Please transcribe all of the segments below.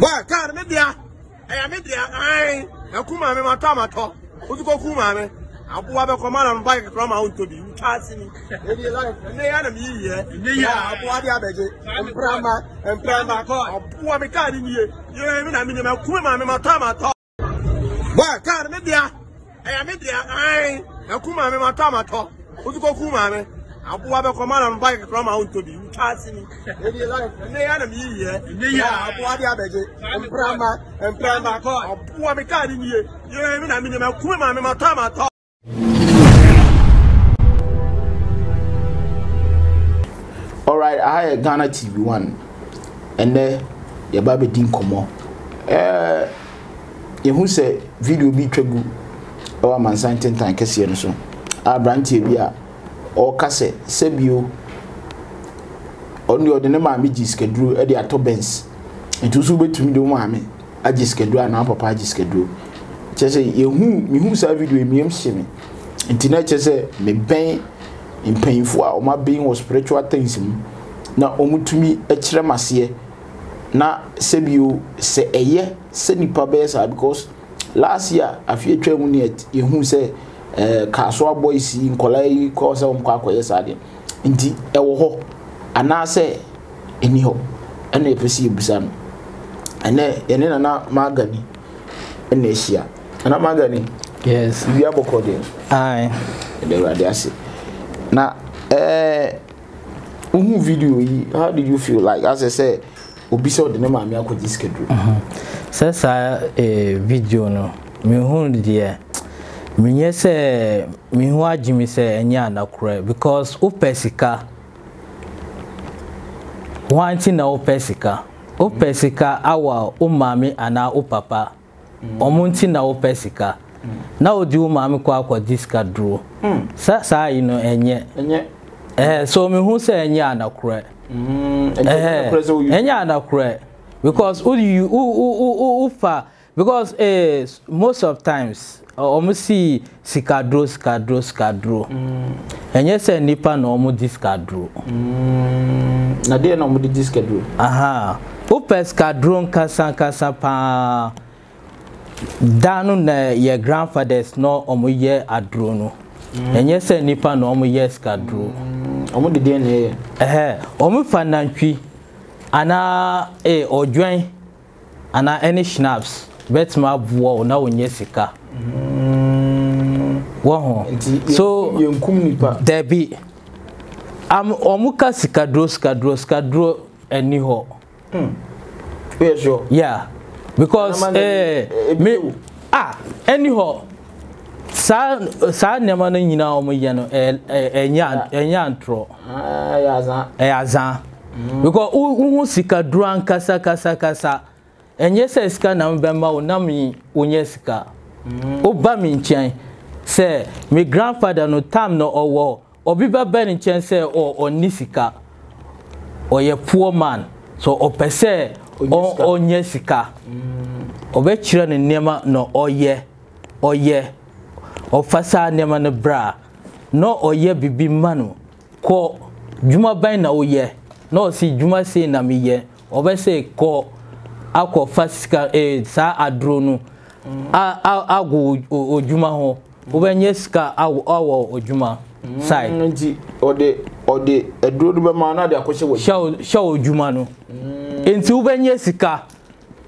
Boy, car media. I media. I. I come on me matamato. Otu ko come on me. Abuwa be come on bike from out to be. You can't see me. Maybe life. Me yana me here. Me ya. Abuwa dia beje. Emprama. Abuwa me car ni here. Ye me na me na come on me matamato. Boy, car media. I media. I come on me matamato. Otu ko come on me. Abuwa be come on bike from out to be. You can't see me. Maybe life. Me yana me here. Me ya. Abuwa dia beje. Emprama. Abuwa me car ni here. Ye me na me na come on me matamato. Alright, I had Ghana TV One, and then your baby didn't come on. You say video be trouble or man something time Cassian so. I brand TV or Cassette, Sebio only or the name I meet is schedule at the Atobens. It was over to me, do mammy. I just schedule and papa just schedule. Just say, you who serve video me, I'm shimmy. And tonight, just say, me bang. In painful, or my being was spiritual things. Now, omu to me a tremasier. Now, Sebio say a year, send me because last year I fear tremon yet. You who say a Caswa boys in Colay, cause on Quaco yesterday. Indeed, a woe, and I say any hope, and a perceived son. And then another Margani and Asia. And I'm Margani, yes, we are recording. Aye, they were there. Now, video, how did you feel? Like, as I said, Obiso, the name of my could schedule. Since I a video, no, me home, dear. Me, yes, me, who Jimmy say, and Yana cry because Opesica wanting our Pesica, Opesica, our Umami, and our Papa, Omuntin our Pesica. Now do mammy quack or discard draw. Sa, you know, and yet, so me who say, and yana crack. And yana crack. Because, because, most of times, almost see Sicadro, Scadro, Scadro. And yes, and Nippa normal discard draw. Now, dear, normally discard draw. Aha. Opes Cadron, Cassan, Cassapa. Down your grandfather's no omoye adrono, and yes, a nipper no omoye scadro. Omo the DNA, omo fananqui, ana a or join, ana any schnapps, bet my war now in Yesica. So there be am omuka scadro, scadro, scadro, and niho. Yes, sure, yeah. Because me anyhow sa nema no nyina o moye no enya antro ayaza because uhu sika dru ankasa kasa enye se sika na mbemba o nami onye sika o ba mi nchen se me grandfather no time no owo obiba ba ni nchen se o oni sika o ye poor man so o pese onye sika obechira ne nema no oye ofasa nema no bra no oye bibi manu ko juma ban na oye no si juma sei na meye obese ko akofa sika sa adro no agu ojuma ho obenye sika awo ojuma sai nji ode adro no be ma na de akose wo sha ojuma no Into ubenye sika,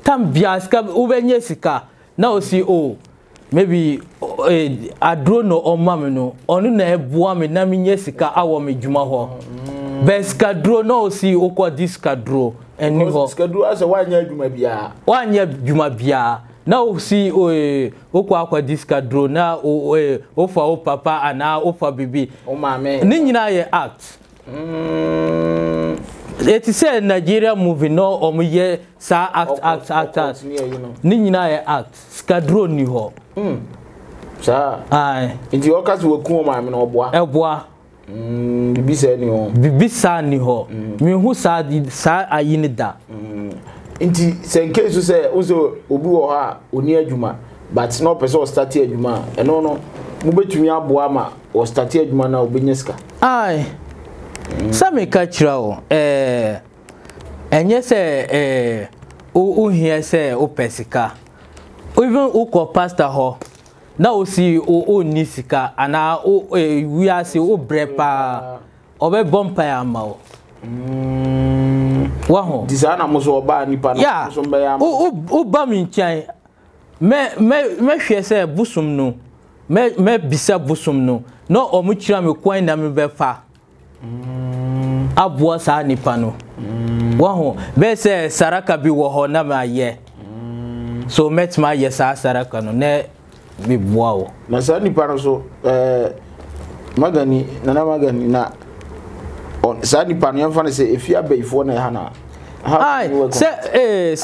tam biaska ubenye sika. Now see oh, maybe I draw no on mamino. Onu na ebuwa me na minye sika awa me jumaho. Beska draw no see okwa diska draw anyhow. Diska draw as a wanya jumabia. Wanya jumabia. Now see okwa kwa diska draw na ofa o papa ana ofa bibi. O mame. Ninyi na ye act. It is a Nigeria movie, no, or me, yeah, sa act. Ninina act, Scadron, you ho. Sir, aye. In the Ocas will come, I mean, or bois, el bois. Bibisa, ni ho. Me who sa did sa ayinida. In the same case, you say, also, Ubu or her, Unia Juma, but no person started Juma, and no, Mubetumia Boama or started Juma now, Bineska. Aye. Some cultural, and yes, who here say who pesika, even who call pastor ho. Now we see who nisika, and now we are see who brepa, obe bumper amao. Waho. Designer muso oba ni pana. Yeah. Who baminchai. Me here say busum no. Me bisa busum no. No omuchira me kuenda me befa. Abuwa saa nipano. Waho. Bese saraka bi waho na ma ye. So met ma ye saa saraka no ne. Bi wow. Masa nipano so magani nana magani na on saa nipano yamfana se efia be ifo na hana. Hi. Say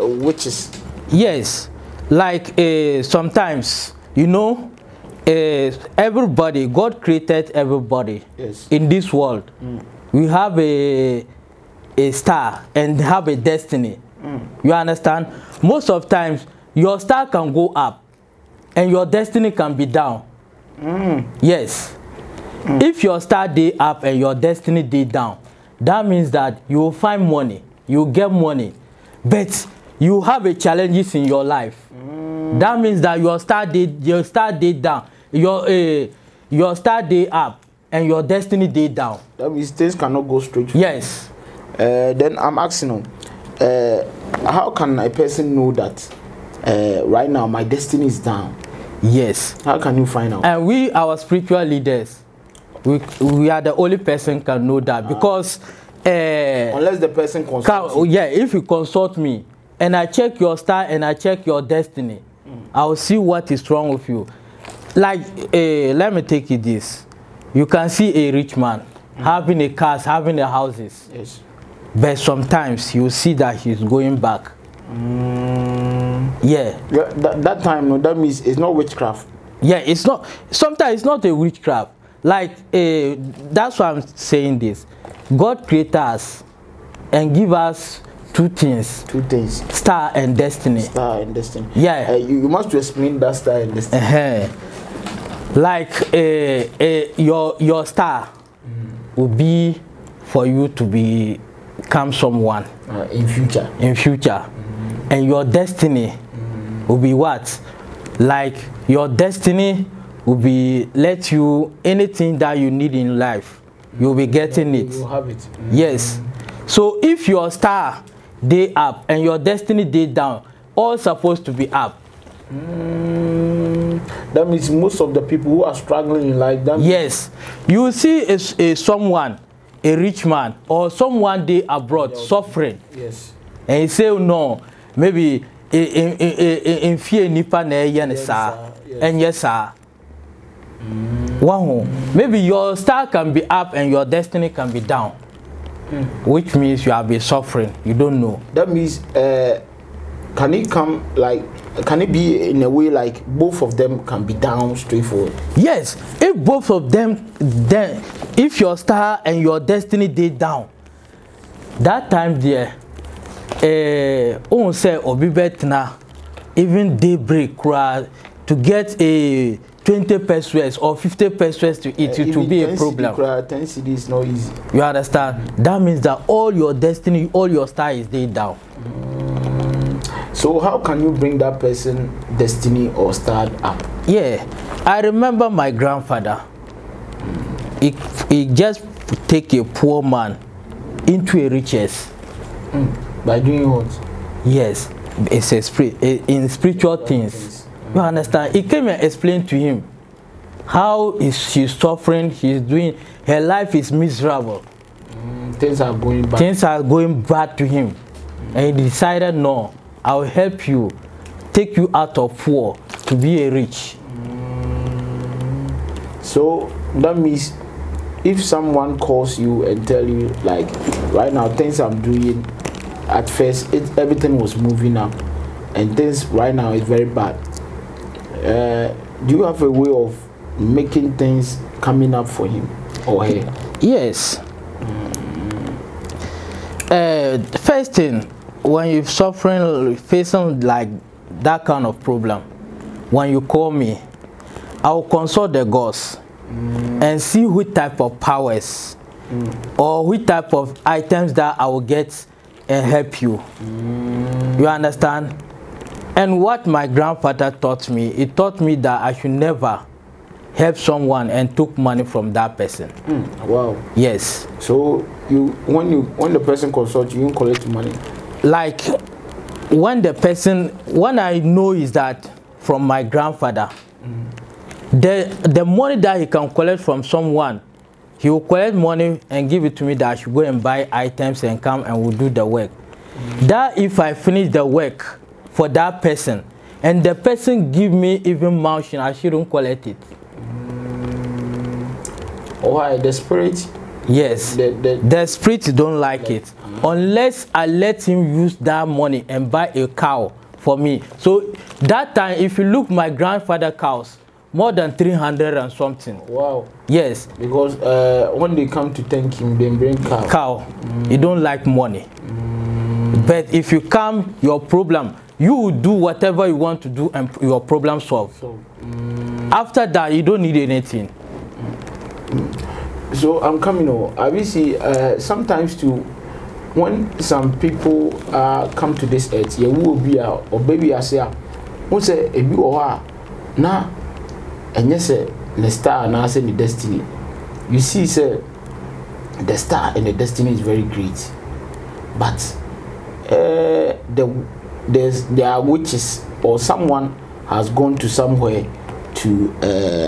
witches. Yes. Like sometimes you know everybody, God created everybody. Yes. In this world. We have a star and have a destiny. You understand? Most of times your star can go up and your destiny can be down. Yes. If your star day up and your destiny day down, that means that you will find money, you will get money, but you have a challenges in your life. That means that your star day down, your star day up, and your destiny day down. That means things cannot go straight. Yes. Then I'm asking you, how can a person know that right now my destiny is down? Yes. How can you find out? And we, our spiritual leaders, we are the only person can know that because unless the person consults. If you consult me and I check your star and I check your destiny, I'll see what is wrong with you. Like let me take you this. You can see a rich man having a car, having a houses. Yes. But sometimes you see that he's going back. Yeah. That time, no, that means it's not witchcraft. Yeah, it's not. Sometimes it's not a witchcraft. Like that's why I'm saying this. God created us and give us two things. Star and destiny. Yeah. You must explain that star and destiny. Like your star will be for you to become someone in future. And your destiny will be what? Like your destiny will be let you anything that you need in life. You'll be getting it. You have it. Yes. So if your star day up and your destiny day down, all supposed to be up. That means most of the people who are struggling in life. Yes, you see someone, a rich man, or someone they abroad suffering. Yes, and he say no, maybe in fear nipa na yensa, and yes sir. Wow, maybe your star can be up and your destiny can be down, which means you have been suffering. You don't know. That means can it come like? Can it be in a way like both of them can be down straightforward? Yes. If both of them, then if your star and your destiny they down, that time there, on say obi betna, even daybreak to get a 20 pesos or 50 pesos to eat, it will be a problem. 10 CD is not easy. You understand? That means that all your destiny, all your star is they down. So how can you bring that person destiny or start up? Yeah, I remember my grandfather. He just take a poor man into a riches. By doing what? Yes, it's a in spiritual things. You understand? He came and explained to him how she's suffering. She's doing her life is miserable. Things are going bad. Things are going bad to him, and he decided no. I will help you, take you out of poor to be a rich. So that means if someone calls you and tell you like, right now things I'm doing, at first everything was moving up, and things right now is very bad. Do you have a way of making things coming up for him or her? Yes. First thing. When you're suffering, facing like that kind of problem, when you call me, I will consult the gods and see which type of powers or which type of items that I will get and help you. You understand? And what my grandfather taught me, he taught me that I should never help someone and took money from that person. Wow. Yes. So when the person consults you, you collect money. Like when the person, what I know is that from my grandfather, the money that he can collect from someone, he will collect money and give it to me that I should go and buy items and come and will do the work. That if I finish the work for that person and the person give me even motion, I shouldn't collect it. Why? The spirit? Yes. The spirit don't like it. Unless I let him use that money and buy a cow for me. So that time, if you look my grandfather cows, more than 300 and something. Wow. Yes. Because when they come to thank him, they bring cow. Cow. You don't like money. But if you come, your problem, you will do whatever you want to do and your problem solved. So, after that, you don't need anything. So I'm coming over. Obviously, sometimes too, when some people come to this earth, you will be a or baby as a once a you are now, and yes, the star and I say the destiny. You see, sir, the star and the destiny is very great, but there are witches or someone has gone to somewhere to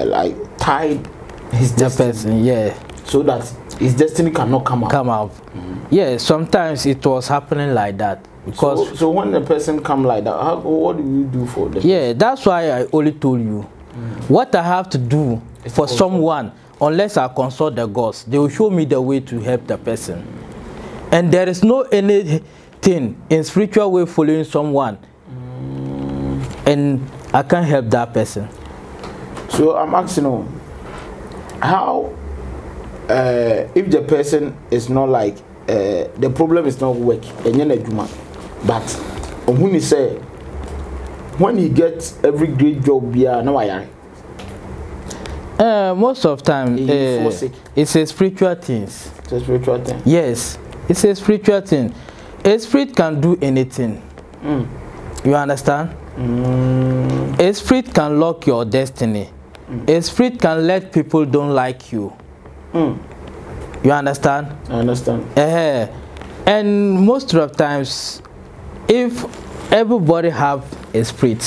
like tie his destiny, yeah, so that his destiny cannot come out. Yeah, sometimes it was happening like that. Because so when the person come like that, how, what do you do for them? Yeah, that's why I only told you what I have to do for someone, unless I consult the gods. They will show me the way to help the person. And there is no anything in spiritual way following someone, and I can't help that person. So I'm asking you, how if the person is not like the problem is not work, but when he say when he gets every great job, yeah, no I most of time it's a spiritual things. It's a spiritual thing. Yes, it's a spiritual thing. A spirit can do anything. You understand? A spirit can lock your destiny. A spirit can let people don't like you. You understand? I understand. And most of the times, if everybody have a spirit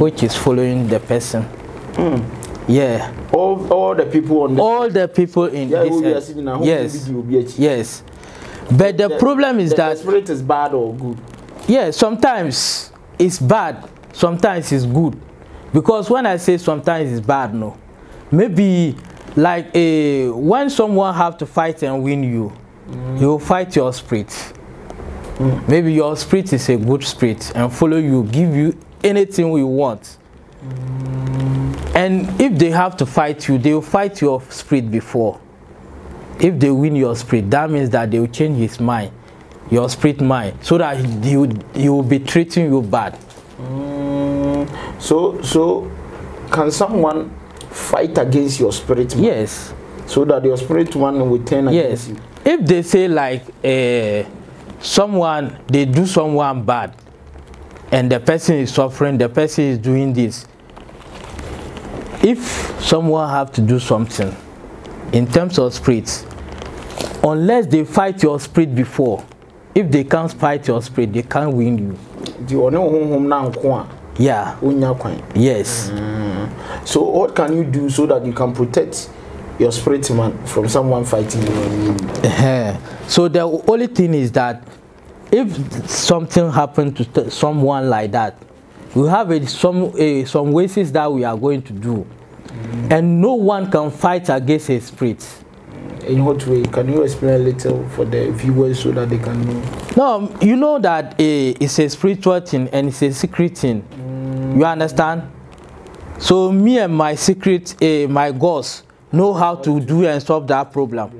which is following the person, yeah, all the people on the in this area, yes, yes. But the problem is that the spirit is bad or good. Yeah, sometimes it's bad, sometimes it's good. Because when I say sometimes it's bad, no, maybe like when someone have to fight and win you, he will fight your spirit. Maybe your spirit is a good spirit and follow you, give you anything we want. And if they have to fight you, they will fight your spirit before. If they win your spirit, that means that they will change his mind, your spirit mind, so that he will be treating you bad. So can someone fight against your spirit man? Yes. So that your spirit one will turn against you. If they say like someone, they do someone bad and the person is suffering, the person is doing this. If someone have to do something in terms of spirits, unless they fight your spirit before, if they can't fight your spirit, they can't win you. Yeah. Yes. So what can you do so that you can protect your spirit man from someone fighting you? So the only thing is that if something happened to someone like that, we have some ways that we are going to do, and no one can fight against a spirit. In what way? Can you explain a little for the viewers so that they can know? No, you know that it's a spiritual thing and it's a secret thing. You understand? So me and my secret, my gods, know how to do and solve that problem.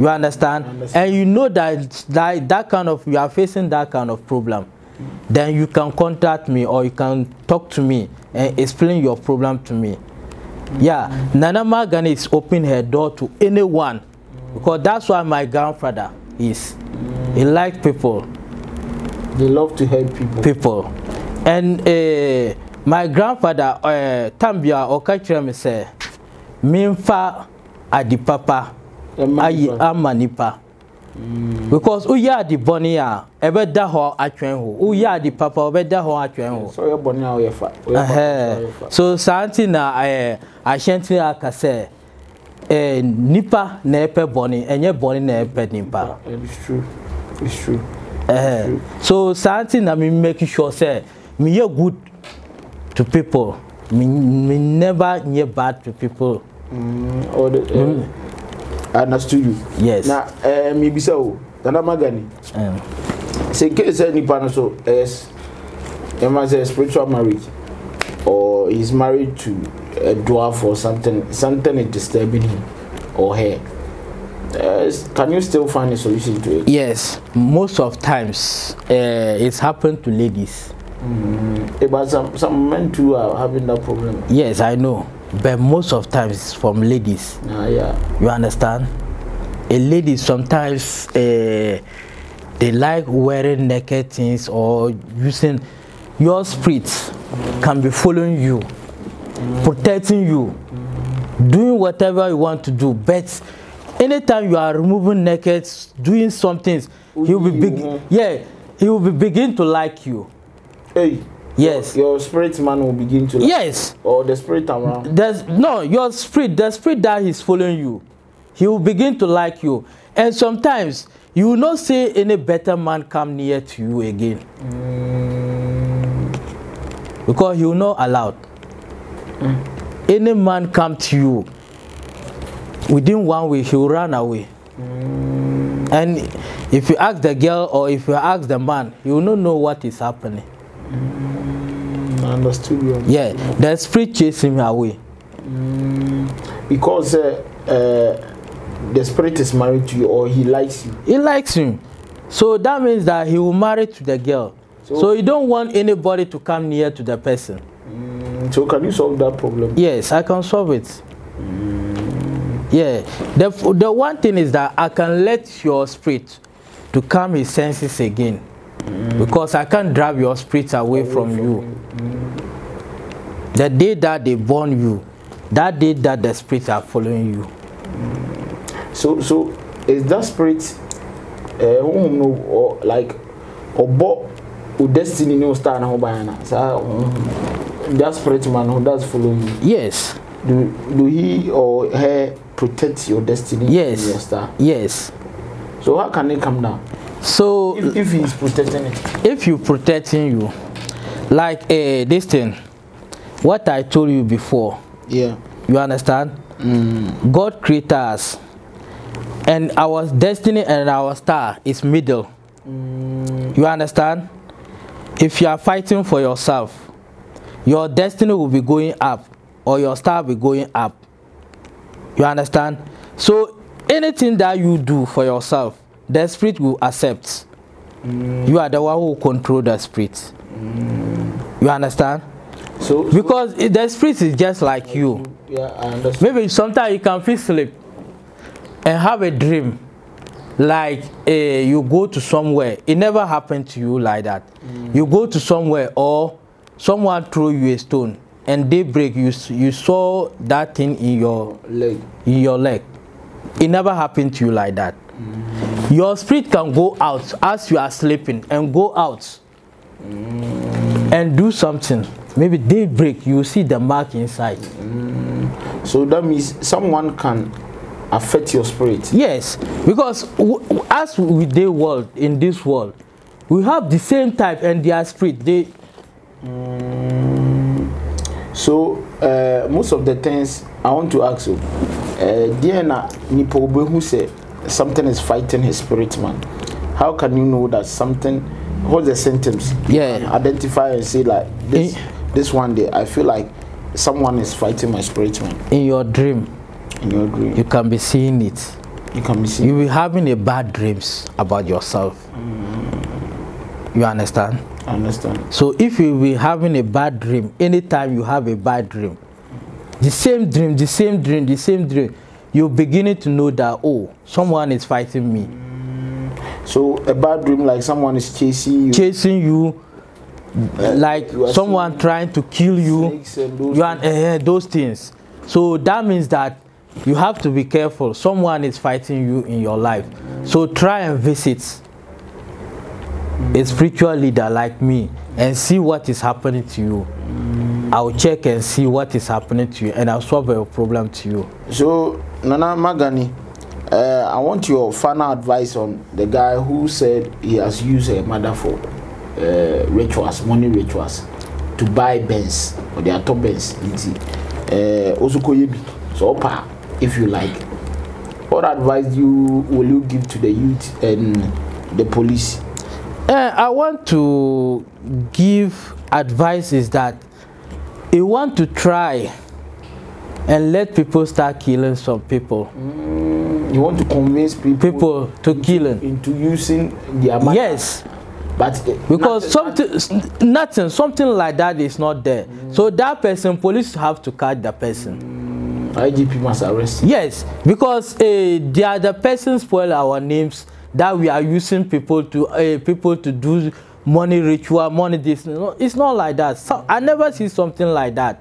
You understand? And you know that kind of, you are facing that kind of problem. Then you can contact me or you can talk to me and explain your problem to me. Yeah, Nana Magani is opening her door to anyone, because that's why my grandfather is. He liked people. They love to help people. And my grandfather, Tambia Okachira, me say, Minfa Adipapa, Ayi Amanipa. Because uya di bonia ebe da ho atwenho uya di papa ebe da ho atwenho so ye bonia o ye fa so santi na ashenti akase nipa na epe boni enye boni na epe nipa. It's true so santi na me make sure say me ye good to people, me never ye bad to people. I understood you. Yes. Now, maybe so. Nana Magani. Say, case any panaso as a spiritual marriage, or he's married to a dwarf or something. Something is disturbing him or her. Can you still find a solution to it? Yes. Most of times, it's happened to ladies. But some men too are having that problem. Yes, I know. But most of times from ladies. You understand? A lady sometimes they like wearing naked things or using your spirits can be following you, protecting you, doing whatever you want to do. But anytime you are removing naked, doing some things, he will be begin to like you. Hey. Yes. Your spirit man will begin to. Like, yes. Or the spirit around. Your spirit, the spirit that is following you, he will begin to like you, and sometimes you will not see any better man come near to you again, because you are not allowed. Any man come to you, within 1 week he will run away, and if you ask the girl or if you ask the man, you will not know what is happening. Understood you. Yeah, the spirit chasing him away. Because the spirit is married to you, or he likes you. He likes you, so that means that he will marry to the girl. So you don't want anybody to come near to the person. So can you solve that problem? Yes, I can solve it. Yeah, the one thing is that I can let your spirit to come his senses again. Because I can't drive your spirits away from you. The day that they born you, that day that the spirits are following you. So is that spirit or like obo destiny no star na hobana? That spirit man who does follow you. Yes. Do he or her protect your destiny? Yes. Your star? Yes. So how can it come down? So if he's protecting it, if you protecting you, like this thing, what I told you before. Yeah. You understand? God created us, and our destiny and our star is middle. You understand? If you are fighting for yourself, your destiny will be going up, or your star will be going up. You understand? So anything that you do for yourself, the spirit will accept. You are the one who control the spirit. You understand? So because the spirit is just like you. Yeah, I understand. Maybe sometimes you can feel sleep and have a dream, like you go to somewhere. It never happened to you like that. You go to somewhere, or someone threw you a stone, and daybreak you saw that thing in your leg. It never happened to you like that. Your spirit can go out as you are sleeping and go out and do something. Maybe daybreak, you see the mark inside. So that means someone can affect your spirit. Yes, because as with the world, in this world, we have the same type and their spirit. So most of the things I want to ask you, Diana Nipobe who said, something is fighting his spirit man. How can you know that something? What's the symptoms? Yeah, identify and say like this. This one day, I feel like someone is fighting my spirit man. In your dream, you can be seeing it. You will be having a bad dreams about yourself. You understand? I understand. So if you will be having a bad dream, anytime you have a bad dream, the same dream. You're beginning to know that, oh, someone is fighting me. So a bad dream, like someone is chasing you. Chasing you, like you someone trying to kill you. Those things. So that means that you have to be careful. Someone is fighting you in your life. So try and visit a spiritual leader like me and see what is happening to you. I'll check and see what is happening to you, and I'll solve your problem to you. So, Nana Magani, I want your final advice on the guy who said he has used a mother for rituals, money rituals, to buy Benz, or their top Benz. So, if you like, what advice will you give to the youth and the police? I want to give advice is that you want to try and let people start killing some people. You want to convince people to killing, into using their money. Yes, but because something like that is not there. So that person, police have to catch the person. IGP must arrest him. Yes, because they are the person spoil our names that we are using people to do money ritual, money this. No, it's not like that. So, I never see something like that.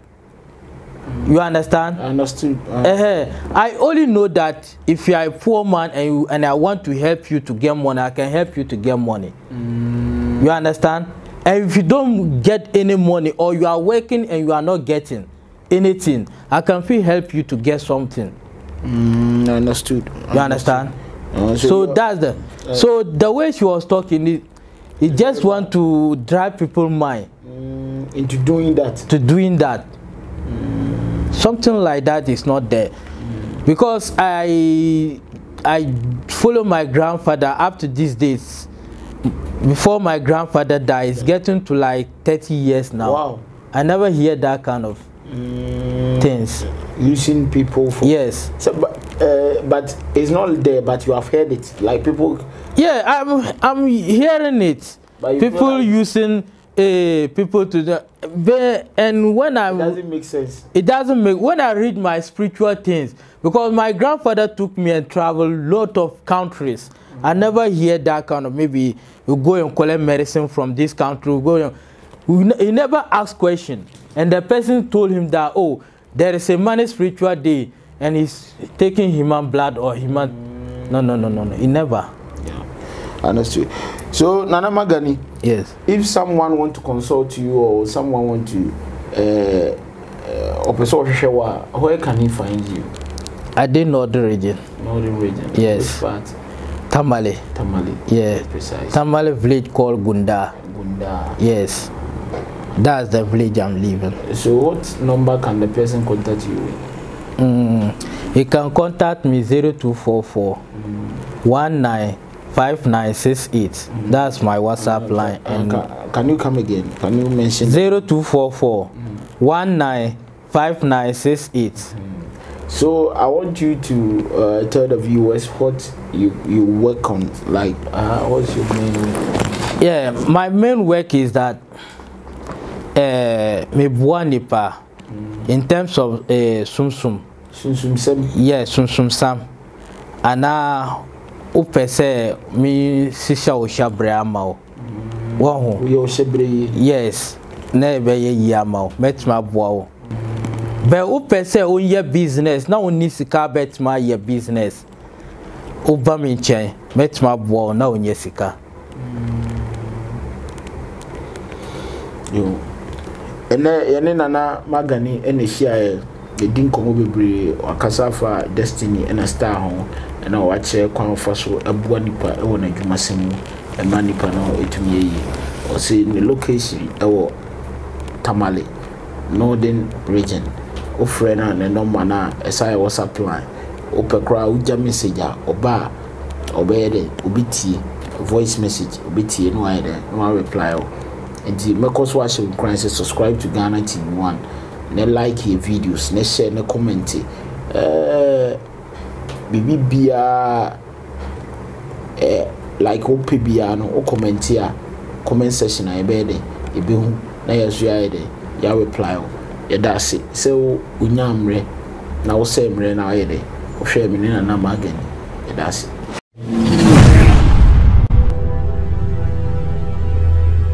You understand? I understood. I only know that if you are a poor man and I want to help you to get money, I can help you to get money. You understand? And if you don't get any money, or you are working and you are not getting anything, I can help you to get something. I understood. You understand? So that's the the way she was talking, it just want to drive people's mind into doing that. Something like that is not there. Because I follow my grandfather up to these days. Before my grandfather dies, getting to like 30 years now. Wow. I never hear that kind of things. Using people for... Yes. So, but it's not there, but you have heard it. Like people... Yeah, I'm hearing it. People using... people to the, and when I... It doesn't make sense. It doesn't make... When I read my spiritual things, because my grandfather took me and traveled a lot of countries. I never hear that kind of, maybe you go and collect medicine from this country, you go and... He never asked question. And the person told him that, oh, there is a man's spiritual day, and he's taking human blood or human... No. He never... Understood. So, Nana Magani, yes, if someone want to consult you or someone want to where can he find you? I did northern region. Northern region. Yes. Tamale. Tamale. Yeah. Precise. Tamale village called Gunda. Gunda. Yes. That's the village I'm living. So, what number can the person contact you with? He can contact me 0244 19 5968. That's my WhatsApp line. And can you come again? Can you mention 0244 195968? So I want you to tell the viewers what you work on. Like, what's your main work? Yeah, my main work is that in terms of sumsum. Sumsum sam. Yeah, sumsum sam. And Upese mi sisha ushabre amao. Wahu. Uyo ushabre. Yes. Nebe ye amao. Metma boao. Be upese unye business. Na unisika betma ye business. Uba minche. Metma boao na unyesika. Yo. Ene Nana Magani ene shia the dinko bibri wakasafa destiny ena star hon. Na wache kwa mfaso ebuwa nipa ewa na jumasemu ema nipa na etumye ye ose ni location ewa Tamale Northern Region ufre na nenoma na esaya WhatsApp line upekura uja message oba obede ubiti voice message ubiti enu aede nwa reply o enti mekos wache mkura se subscribe to Ghana TV One ne like ye videos ne share ne comment Bibia like OPBA no comment here, comment section I bed ebehu na yesua de ya reply o ya that's it. So unyamre na wo semre na ayede o hwe me na Magani ya that's it.